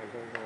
很多。